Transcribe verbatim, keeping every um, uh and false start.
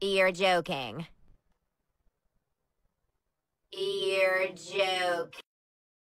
You're joking. You're joking.